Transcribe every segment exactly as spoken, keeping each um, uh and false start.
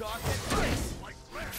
God and grace like that.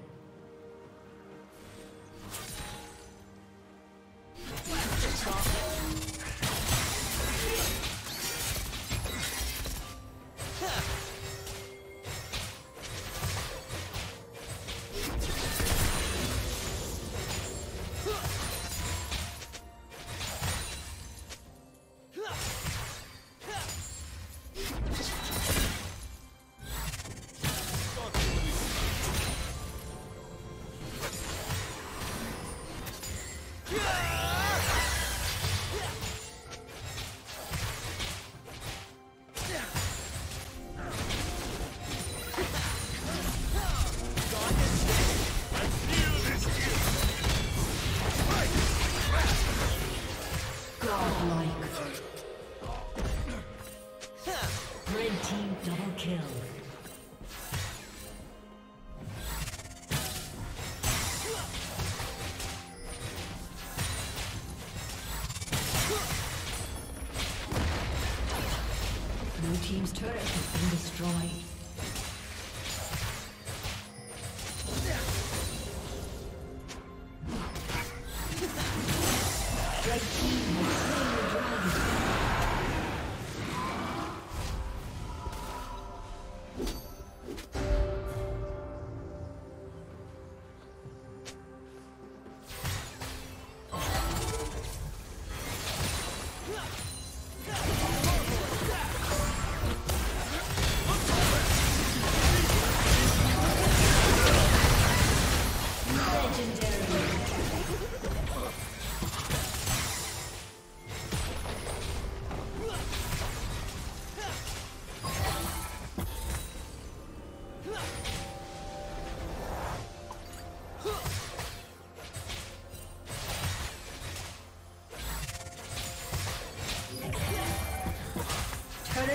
Team's turret has been destroyed.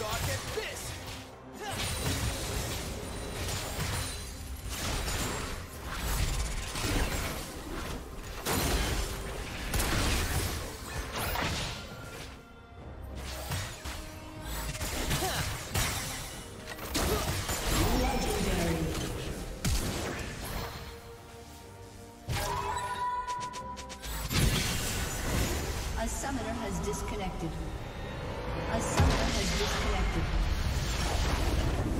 God, get this! A summoner has disconnected. A summoner has disconnected.